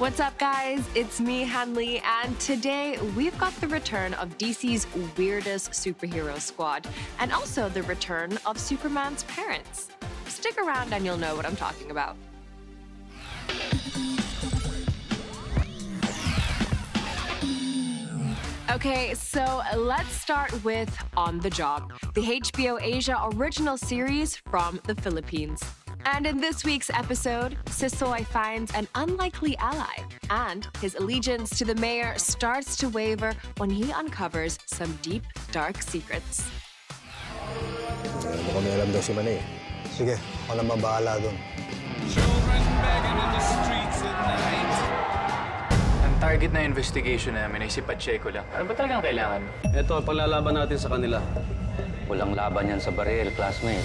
What's up, guys? It's me, Hanley, and today we've got the return of DC's weirdest superhero squad, and also the return of Superman's parents. Stick around and you'll know what I'm talking about. Okay, so let's start with On the Job, the HBO Asia original series from the Philippines. And in this week's episode, Sisoy finds an unlikely ally, and his allegiance to the mayor starts to waver when he uncovers some deep, dark secrets. Sige, ako na mabahala dun. Children begging in the streets at night. Ang target na investigation namin ay si Pacheco lang. Ano ba talagang kailangan? Ito, paglalaban natin sa kanila. Walang laban yan sa baril, classmate.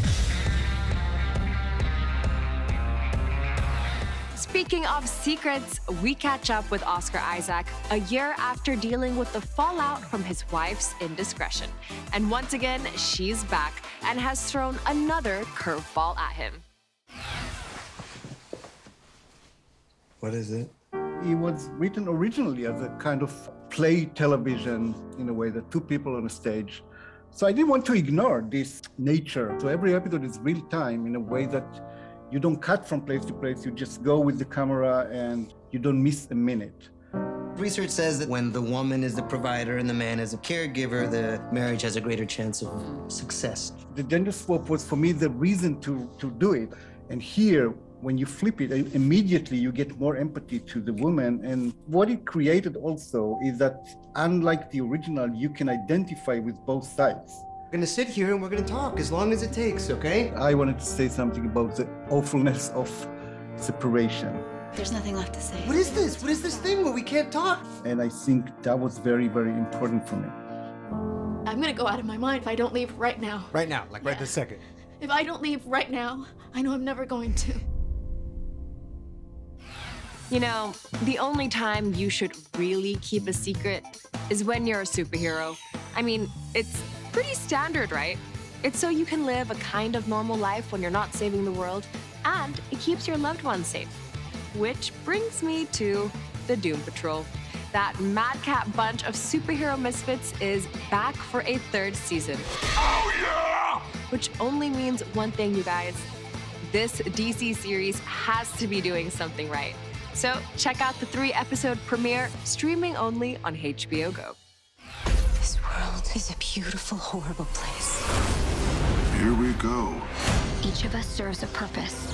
Speaking of secrets, we catch up with Oscar Isaac a year after dealing with the fallout from his wife's indiscretion. And once again, she's back and has thrown another curveball at him. What is it? It was written originally as a kind of play television, in a way that two people on a stage. So I didn't want to ignore this nature. So every episode is real time in a way that you don't cut from place to place, you just go with the camera and you don't miss a minute. Research says that when the woman is the provider and the man is a caregiver, the marriage has a greater chance of success. The gender swap was, for me, the reason to do it. And here, when you flip it, immediately you get more empathy to the woman. And what it created also is that, unlike the original, you can identify with both sides. We're gonna sit here and we're gonna talk as long as it takes, okay? I wanted to say something about the awfulness of separation. There's nothing left to say. What is this? What is this thing where we can't talk? And I think that was very, very important for me. I'm gonna go out of my mind if I don't leave right now. Right now, like right this second. If I don't leave right now, I know I'm never going to. You know, the only time you should really keep a secret is when you're a superhero. I mean, it's pretty standard, right? It's so you can live a kind of normal life when you're not saving the world, and it keeps your loved ones safe. Which brings me to the Doom Patrol. That madcap bunch of superhero misfits is back for a third season. Oh, yeah! Which only means one thing, you guys. This DC series has to be doing something right. So check out the 3-episode premiere, streaming only on HBO Go. This world is a beautiful, horrible place. Here we go. Each of us serves a purpose.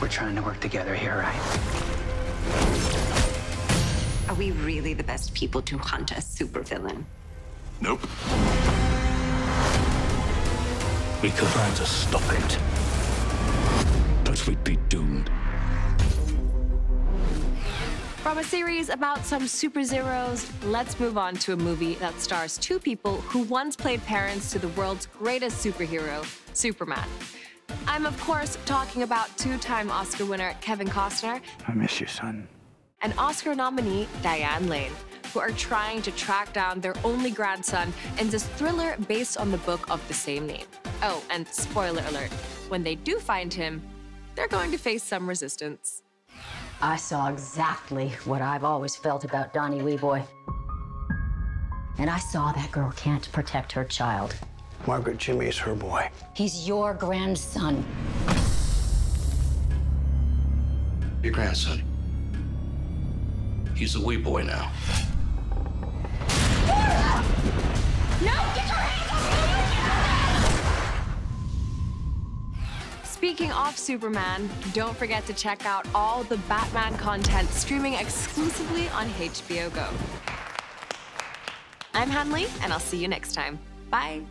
We're trying to work together here, right? Are we really the best people to hunt a supervillain? Nope. We could try to stop it, but we'd be doomed. From a series about some super zeros, let's move on to a movie that stars two people who once played parents to the world's greatest superhero, Superman. I'm, of course, talking about two-time Oscar winner Kevin Costner. I miss you, son. And Oscar nominee Diane Lane, who are trying to track down their only grandson in this thriller based on the book of the same name. Oh, and spoiler alert, when they do find him, they're going to face some resistance. I saw exactly what I've always felt about Donnie Weboy. And I saw that girl can't protect her child. Margaret Jimmy's her boy. He's your grandson. Your grandson. He's a Weboy now. No, get your hands off me! Speaking of Superman, don't forget to check out all the Batman content streaming exclusively on HBO Go. I'm Hanley, and I'll see you next time. Bye.